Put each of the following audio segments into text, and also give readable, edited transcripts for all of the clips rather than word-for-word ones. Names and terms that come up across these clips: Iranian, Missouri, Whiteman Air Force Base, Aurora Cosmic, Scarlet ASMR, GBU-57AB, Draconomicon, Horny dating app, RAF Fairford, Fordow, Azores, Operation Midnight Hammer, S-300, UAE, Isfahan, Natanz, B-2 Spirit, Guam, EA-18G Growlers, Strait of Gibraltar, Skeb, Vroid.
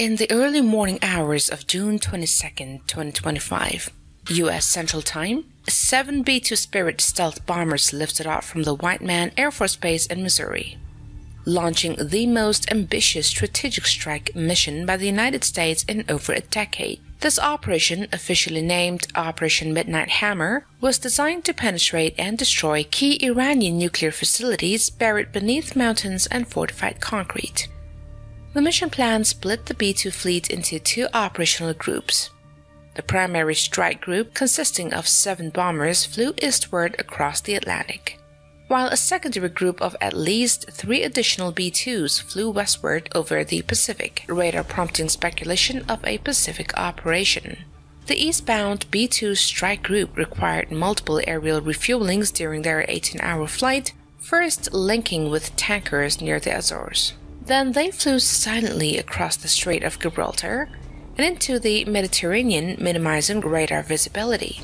In the early morning hours of June 22nd, 2025, U.S. Central Time, 7 B-2 Spirit stealth bombers lifted off from the Whiteman Air Force Base in Missouri, launching the most ambitious strategic strike mission by the United States in over a decade. This operation, officially named Operation Midnight Hammer, was designed to penetrate and destroy key Iranian nuclear facilities buried beneath mountains and fortified concrete. The mission plan split the B-2 fleet into two operational groups. The primary strike group, consisting of 7 bombers, flew eastward across the Atlantic, while a secondary group of at least 3 additional B-2s flew westward over the Pacific, radar prompting speculation of a Pacific operation. The eastbound B-2 strike group required multiple aerial refuelings during their 18-hour flight, first linking with tankers near the Azores. Then they flew silently across the Strait of Gibraltar and into the Mediterranean, minimizing radar visibility.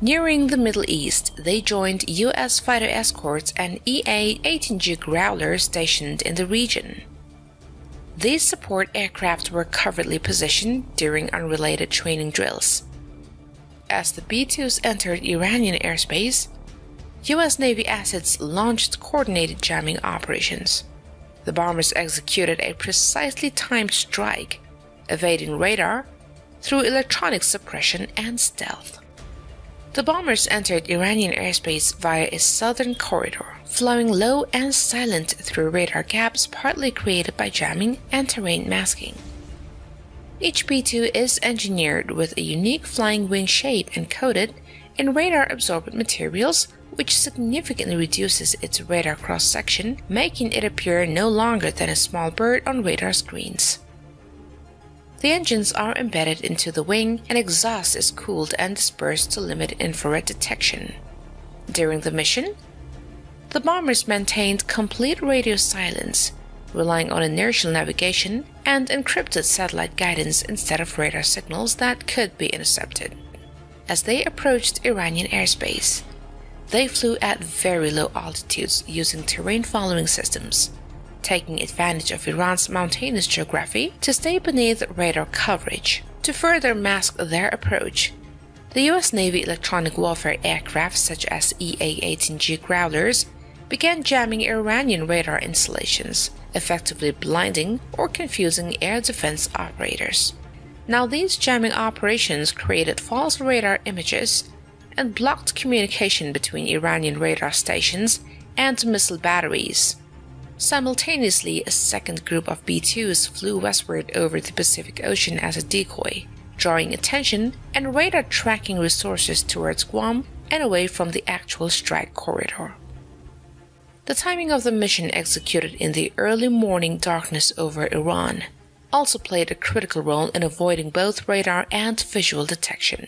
Nearing the Middle East, they joined U.S. fighter escorts and EA-18G Growlers stationed in the region. These support aircraft were covertly positioned during unrelated training drills. As the B-2s entered Iranian airspace, U.S. Navy assets launched coordinated jamming operations. The bombers executed a precisely timed strike, evading radar through electronic suppression and stealth. The bombers entered Iranian airspace via a southern corridor, flying low and silent through radar gaps partly created by jamming and terrain masking. Each B-2 is engineered with a unique flying wing shape and coated in radar-absorbent materials, which significantly reduces its radar cross-section, making it appear no longer than a small bird on radar screens. The engines are embedded into the wing, and exhaust is cooled and dispersed to limit infrared detection. During the mission, the bombers maintained complete radio silence, relying on inertial navigation and encrypted satellite guidance instead of radar signals that could be intercepted. As they approached Iranian airspace, they flew at very low altitudes using terrain-following systems, taking advantage of Iran's mountainous geography to stay beneath radar coverage. To further mask their approach, the U.S. Navy electronic warfare aircraft such as EA-18G Growlers began jamming Iranian radar installations, effectively blinding or confusing air defense operators. Now, these jamming operations created false radar images and blocked communication between Iranian radar stations and missile batteries. Simultaneously, a second group of B-2s flew westward over the Pacific Ocean as a decoy, drawing attention and radar tracking resources towards Guam and away from the actual strike corridor. The timing of the mission, executed in the early morning darkness over Iran, also played a critical role in avoiding both radar and visual detection.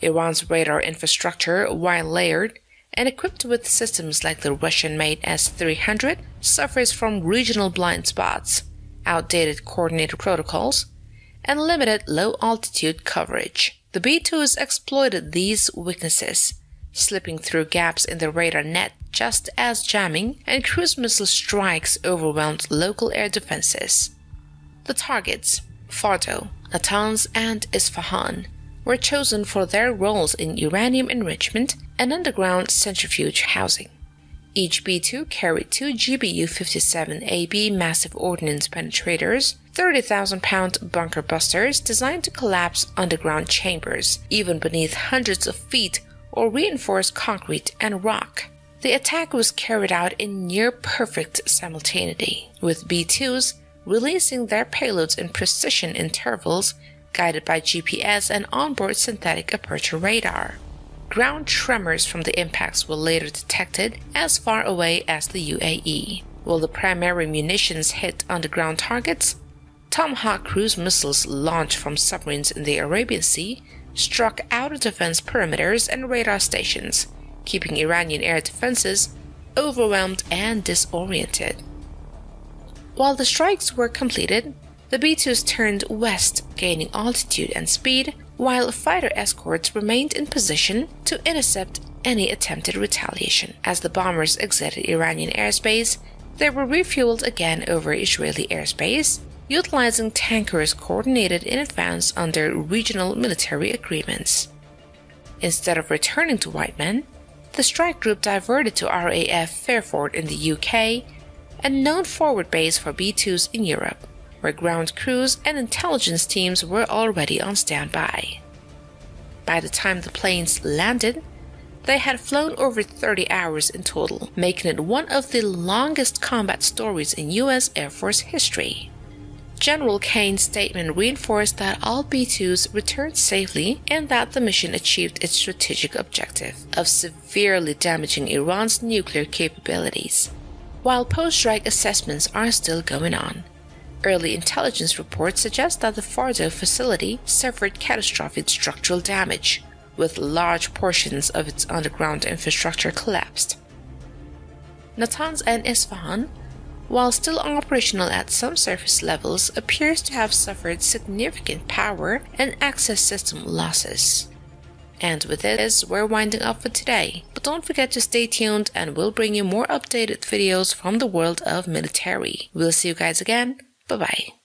Iran's radar infrastructure, while layered and equipped with systems like the Russian-made S-300, suffers from regional blind spots, outdated coordinator protocols, and limited low-altitude coverage. The B-2s exploited these weaknesses, slipping through gaps in the radar net just as jamming and cruise missile strikes overwhelmed local air defenses. The targets, Fordow, Natanz, and Isfahan, were chosen for their roles in uranium enrichment and underground centrifuge housing. Each B-2 carried 2 GBU-57AB massive ordnance penetrators, 30,000-pound bunker busters designed to collapse underground chambers, even beneath hundreds of feet, or reinforced concrete and rock. The attack was carried out in near-perfect simultaneity, with B-2s releasing their payloads in precision intervals guided by GPS and onboard synthetic aperture radar. Ground tremors from the impacts were later detected as far away as the UAE. While the primary munitions hit underground targets, Tomahawk cruise missiles launched from submarines in the Arabian Sea struck outer defense perimeters and radar stations, keeping Iranian air defenses overwhelmed and disoriented. While the strikes were completed, the B-2s turned west, gaining altitude and speed, while fighter escorts remained in position to intercept any attempted retaliation. As the bombers exited Iranian airspace, they were refueled again over Israeli airspace, utilizing tankers coordinated in advance under regional military agreements. Instead of returning to Whiteman, the strike group diverted to RAF Fairford in the UK, a known forward base for B-2s in Europe, where ground crews and intelligence teams were already on standby. By the time the planes landed, they had flown over 30 hours in total, making it one of the longest combat stories in U.S. Air Force history. General Kane's statement reinforced that all B-2s returned safely and that the mission achieved its strategic objective of severely damaging Iran's nuclear capabilities. While post-strike assessments are still going on, early intelligence reports suggest that the Fordow facility suffered catastrophic structural damage, with large portions of its underground infrastructure collapsed. Natanz and Isfahan, while still operational at some surface levels, appears to have suffered significant power and access system losses. And with this, we're winding up for today, but don't forget to stay tuned and we'll bring you more updated videos from the world of military. We'll see you guys again. Bye-bye.